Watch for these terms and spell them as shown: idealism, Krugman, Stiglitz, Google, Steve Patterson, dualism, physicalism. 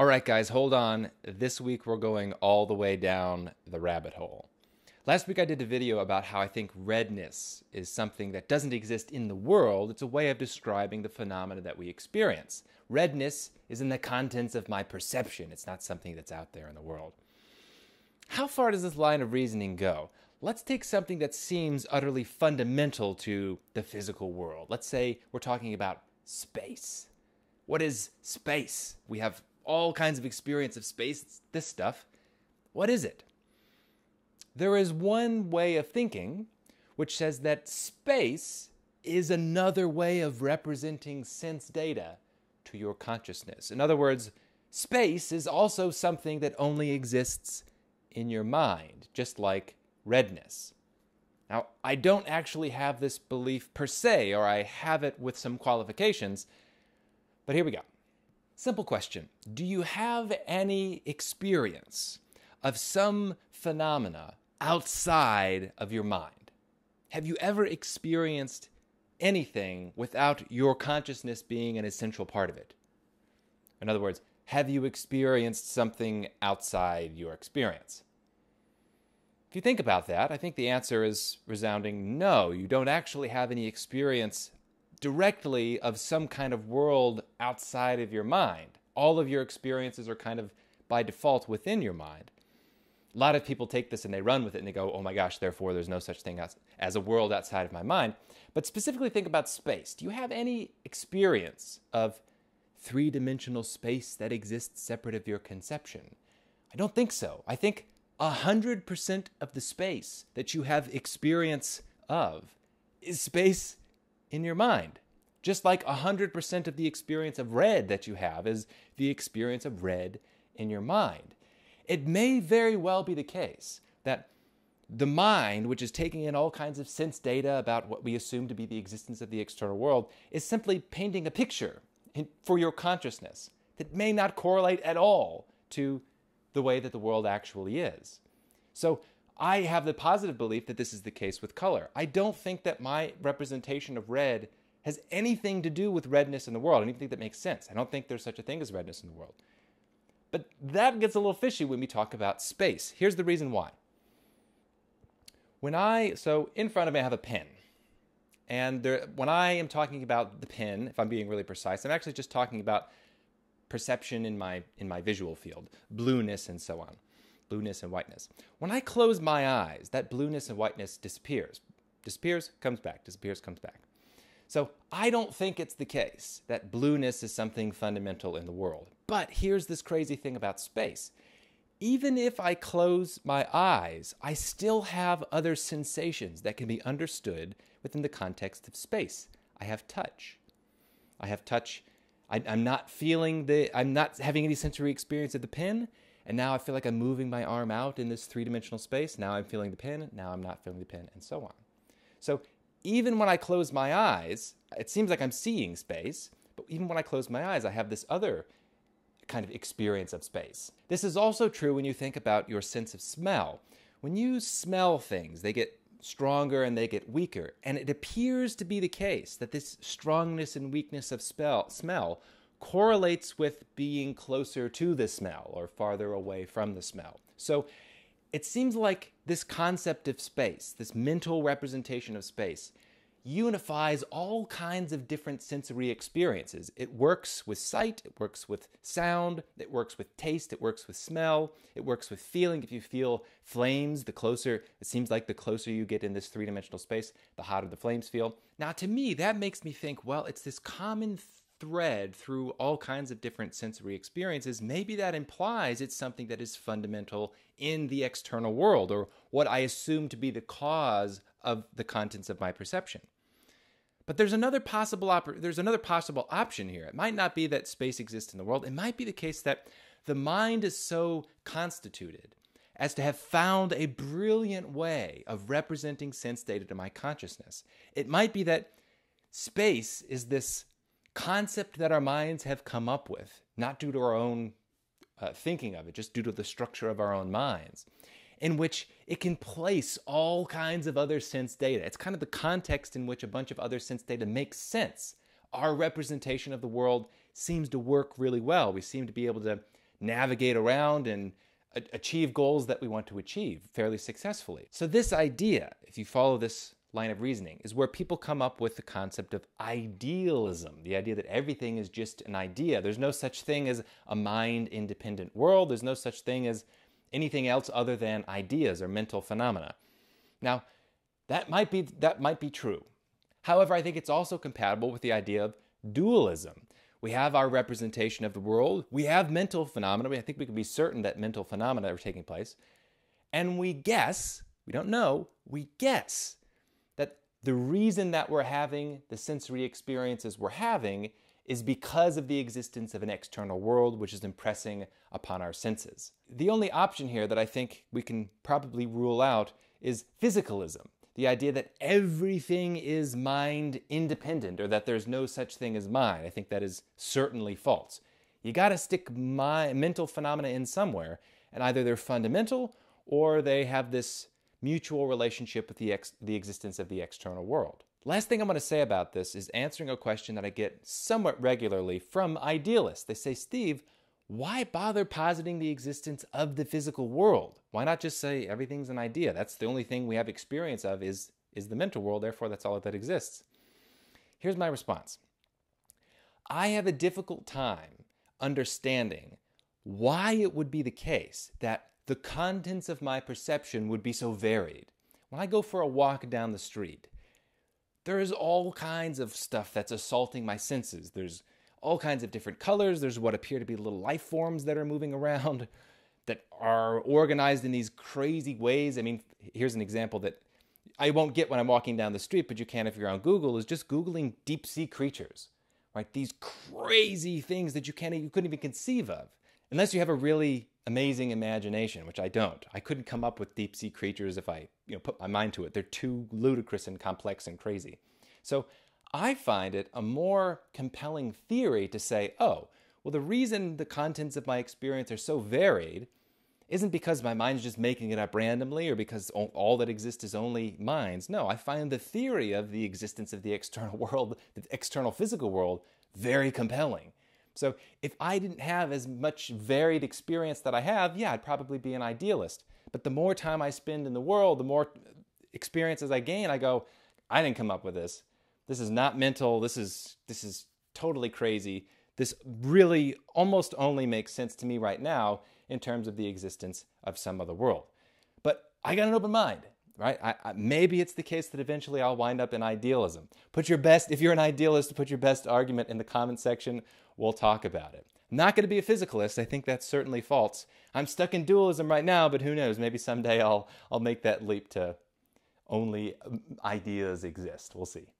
All right, guys, hold on. This week, we're going all the way down the rabbit hole. Last week, I did a video about how I think redness is something that doesn't exist in the world. It's a way of describing the phenomena that we experience. Redness is in the contents of my perception. It's not something that's out there in the world. How far does this line of reasoning go? Let's take something that seems utterly fundamental to the physical world. Let's say we're talking about space. What is space? We have all kinds of experience of space. It's this stuff. What is it? There is one way of thinking which says that space is another way of representing sense data to your consciousness. In other words, space is also something that only exists in your mind, just like redness. Now, I don't actually have this belief per se, or I have it with some qualifications, but here we go. Simple question. Do you have any experience of some phenomena outside of your mind? Have you ever experienced anything without your consciousness being an essential part of it? In other words, have you experienced something outside your experience? If you think about that, I think the answer is resounding no. You don't actually have any experience directly of some kind of world outside of your mind. All of your experiences are kind of by default within your mind. A lot of people take this and they run with it and they go, oh my gosh, therefore there's no such thing as a world outside of my mind. But specifically think about space. Do you have any experience of three-dimensional space that exists separate of your conception? I don't think so. I think 100% of the space that you have experience of is space in your mind. Just like 100% of the experience of red that you have is the experience of red in your mind. It may very well be the case that the mind, which is taking in all kinds of sense data about what we assume to be the existence of the external world, is simply painting a picture for your consciousness that may not correlate at all to the way that the world actually is. So, I have the positive belief that this is the case with color. I don't think that my representation of red has anything to do with redness in the world, anything that makes sense. I don't think there's such a thing as redness in the world. But that gets a little fishy when we talk about space. Here's the reason why. So in front of me I have a pen. And when I am talking about the pen, if I'm being really precise, I'm actually just talking about perception in my visual field, blueness and so on. Blueness and whiteness. When I close my eyes, that blueness and whiteness disappears. Disappears, comes back. Disappears, comes back. So I don't think it's the case that blueness is something fundamental in the world. But here's this crazy thing about space. Even if I close my eyes, I still have other sensations that can be understood within the context of space. I have touch. I'm not having any sensory experience of the pen. And now I feel like I'm moving my arm out in this three-dimensional space. Now I'm feeling the pen. Now I'm not feeling the pen, and so on. So even when I close my eyes, it seems like I'm seeing space. But even when I close my eyes, I have this other kind of experience of space. This is also true when you think about your sense of smell. When you smell things, they get stronger and they get weaker. And it appears to be the case that this strongness and weakness of smell correlates with being closer to the smell or farther away from the smell. So it seems like this concept of space, this mental representation of space, unifies all kinds of different sensory experiences. It works with sight, it works with sound, it works with taste, it works with smell, it works with feeling. If you feel flames, it seems like the closer you get in this three-dimensional space, the hotter the flames feel. Now, to me, that makes me think, well, it's this common thread through all kinds of different sensory experiences. Maybe that implies it's something that is fundamental in the external world, or what I assume to be the cause of the contents of my perception. But there's another possible option here. It might not be that space exists in the world. It might be the case that the mind is so constituted as to have found a brilliant way of representing sense data to my consciousness. It might be that space is this concept that our minds have come up with, not due to our own thinking of it, just due to the structure of our own minds, in which it can place all kinds of other sense data. It's kind of the context in which a bunch of other sense data makes sense. Our representation of the world seems to work really well. We seem to be able to navigate around and achieve goals that we want to achieve fairly successfully. So this idea, if you follow this line of reasoning, is where people come up with the concept of idealism, the idea that everything is just an idea. There's no such thing as a mind-independent world. There's no such thing as anything else other than ideas or mental phenomena. Now, that might be true. However, I think it's also compatible with the idea of dualism. We have our representation of the world. We have mental phenomena. I think we can be certain that mental phenomena are taking place. And we guess, we don't know, we guess that the reason that we're having the sensory experiences we're having is because of the existence of an external world which is impressing upon our senses. The only option here that I think we can probably rule out is physicalism. The idea that everything is mind independent, or that there's no such thing as mind. I think that is certainly false. You got to stick mental phenomena in somewhere, and either they're fundamental or they have this mutual relationship with the existence of the external world. Last thing I'm going to say about this is answering a question that I get somewhat regularly from idealists. They say, Steve, why bother positing the existence of the physical world? Why not just say everything's an idea? That's the only thing we have experience of is the mental world, therefore that's all that exists. Here's my response. I have a difficult time understanding why it would be the case that the contents of my perception would be so varied. When I go for a walk down the street, there is all kinds of stuff that's assaulting my senses. There's all kinds of different colors. There's what appear to be little life forms that are moving around that are organized in these crazy ways. I mean, here's an example that I won't get when I'm walking down the street, but you can if you're on Google, is just Googling deep sea creatures, right? These crazy things that you couldn't even conceive of unless you have a really amazing imagination, which I don't. I couldn't come up with deep sea creatures if I, put my mind to it. They're too ludicrous and complex and crazy. So I find it a more compelling theory to say, oh, well, the reason the contents of my experience are so varied isn't because my mind's just making it up randomly or because all that exists is only minds. No, I find the theory of the existence of the external world, the external physical world, very compelling. So if I didn't have as much varied experience that I have, yeah, I'd probably be an idealist. But the more time I spend in the world, the more experiences I gain, I go, I didn't come up with this. This is not mental. This is totally crazy. This really almost only makes sense to me right now in terms of the existence of some other world. But I got an open mind, right? Maybe it's the case that eventually I'll wind up in idealism. If you're an idealist, put your best argument in the comment section. We'll talk about it. I'm not going to be a physicalist. I think that's certainly false. I'm stuck in dualism right now, but who knows? Maybe someday I'll make that leap to only ideas exist. We'll see.